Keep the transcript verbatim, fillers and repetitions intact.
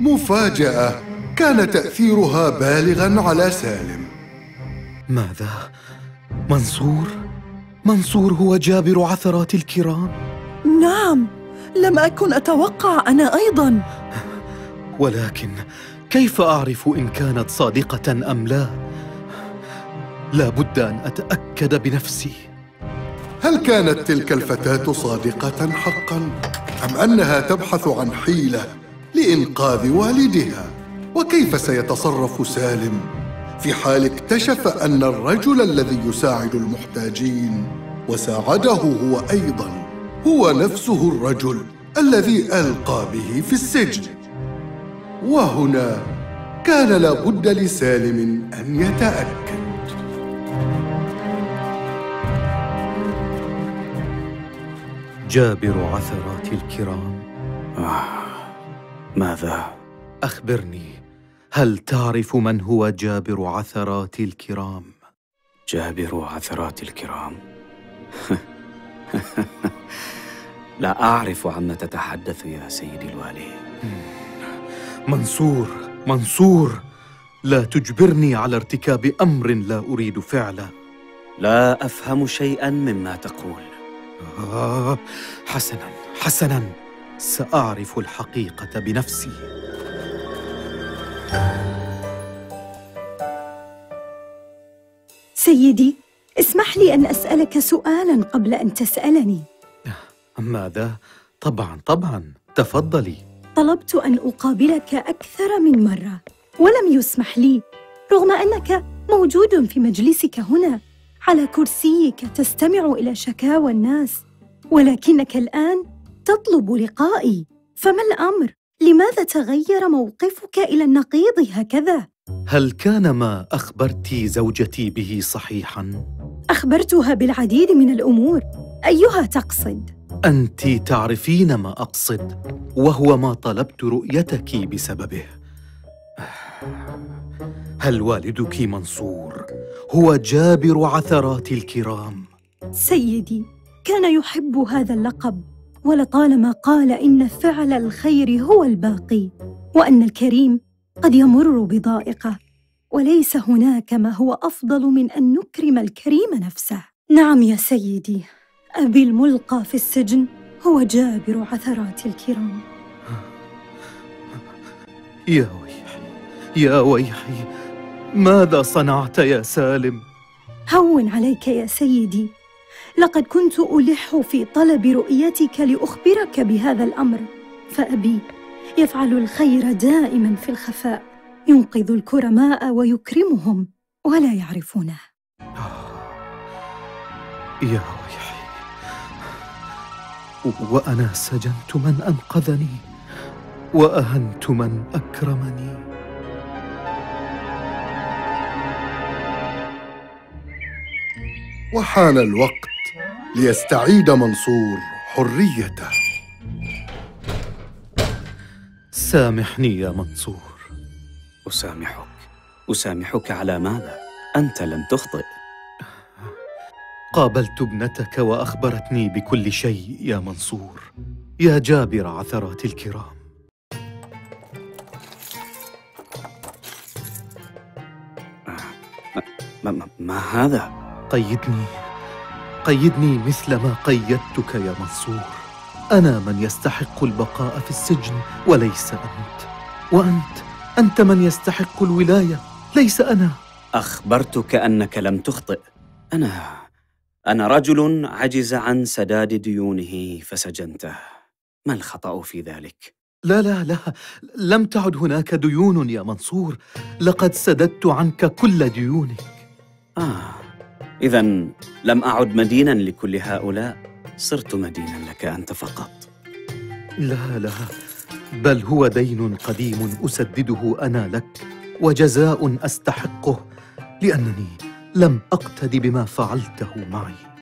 مفاجأة كان تأثيرها بالغاً على سالم. ماذا؟ منصور؟ منصور هو جابر عثرات الكرام؟ نعم، لم أكن أتوقع أنا أيضاً. ولكن كيف أعرف إن كانت صادقة أم لا؟ لا بد أن أتأكد بنفسي. هل كانت تلك الفتاة صادقة حقاً؟ أم أنها تبحث عن حيلة لإنقاذ والدها؟ وكيف سيتصرف سالم في حال اكتشف أن الرجل الذي يساعد المحتاجين وساعده هو أيضاً هو نفسه الرجل الذي ألقى به في السجن؟ وهنا كان لابد لسالم أن يتأكد. جابر عثرات الكرام. آه، ماذا؟ أخبرني، هل تعرف من هو جابر عثرات الكرام؟ جابر عثرات الكرام؟ لا أعرف عما تتحدث يا سيدي الوالي. منصور، منصور، لا تجبرني على ارتكاب أمر لا أريد فعله. لا أفهم شيئاً مما تقول. آه، حسناً، حسناً، سأعرف الحقيقة بنفسي. سيدي، اسمح لي أن أسألك سؤالاً قبل أن تسألني. ماذا؟ طبعاً، طبعاً، تفضلي. طلبت أن أقابلك أكثر من مرة ولم يسمح لي، رغم أنك موجود في مجلسك هنا على كرسيك تستمع إلى شكاوى الناس، ولكنك الآن تطلب لقائي، فما الأمر؟ لماذا تغير موقفك إلى النقيض هكذا؟ هل كان ما أخبرت زوجتي به صحيحاً؟ أخبرتها بالعديد من الأمور، أيها تقصد؟ أنتِ تعرفين ما أقصد، وهو ما طلبت رؤيتك بسببه. هل والدك منصور هو جابر عثرات الكرام؟ سيدي، كان يحب هذا اللقب، ولطالما قال إن فعل الخير هو الباقي، وأن الكريم قد يمر بضائقة، وليس هناك ما هو أفضل من أن نكرم الكريم نفسه. نعم يا سيدي، أبي الملقى في السجن هو جابر عثرات الكرام. يا ويحي، يا ويحي، ماذا صنعت يا سالم؟ هون عليك يا سيدي، لقد كنت ألح في طلب رؤيتك لأخبرك بهذا الأمر، فأبي يفعل الخير دائما في الخفاء، ينقذ الكرماء ويكرمهم ولا يعرفونه. يا ويحي، وأنا سجنت من أنقذني وأهنت من أكرمني. وحان الوقت ليستعيد منصور حريته. سامحني يا منصور. أسامحك، أسامحك على ماذا؟ أنت لم تخطئ. قابلت ابنتك وأخبرتني بكل شيء يا منصور، يا جابر عثرات الكرام. ما, ما, ما هذا؟ قيدني، قيدني مثل ما قيدتك يا منصور. أنا من يستحق البقاء في السجن وليس أنت، وأنت، أنت من يستحق الولاية ليس أنا. أخبرتك أنك لم تخطئ. أنا، أنا رجل عجز عن سداد ديونه فسجنته، ما الخطأ في ذلك؟ لا لا لا، لم تعد هناك ديون يا منصور، لقد سددت عنك كل ديونك. آه، إذا لم أعد مديناً لكل هؤلاء، صرت مديناً لك أنت فقط. لا لا، بل هو دين قديم أسدده أنا لك، وجزاء أستحقه لأنني لم أقتد بما فعلته معي.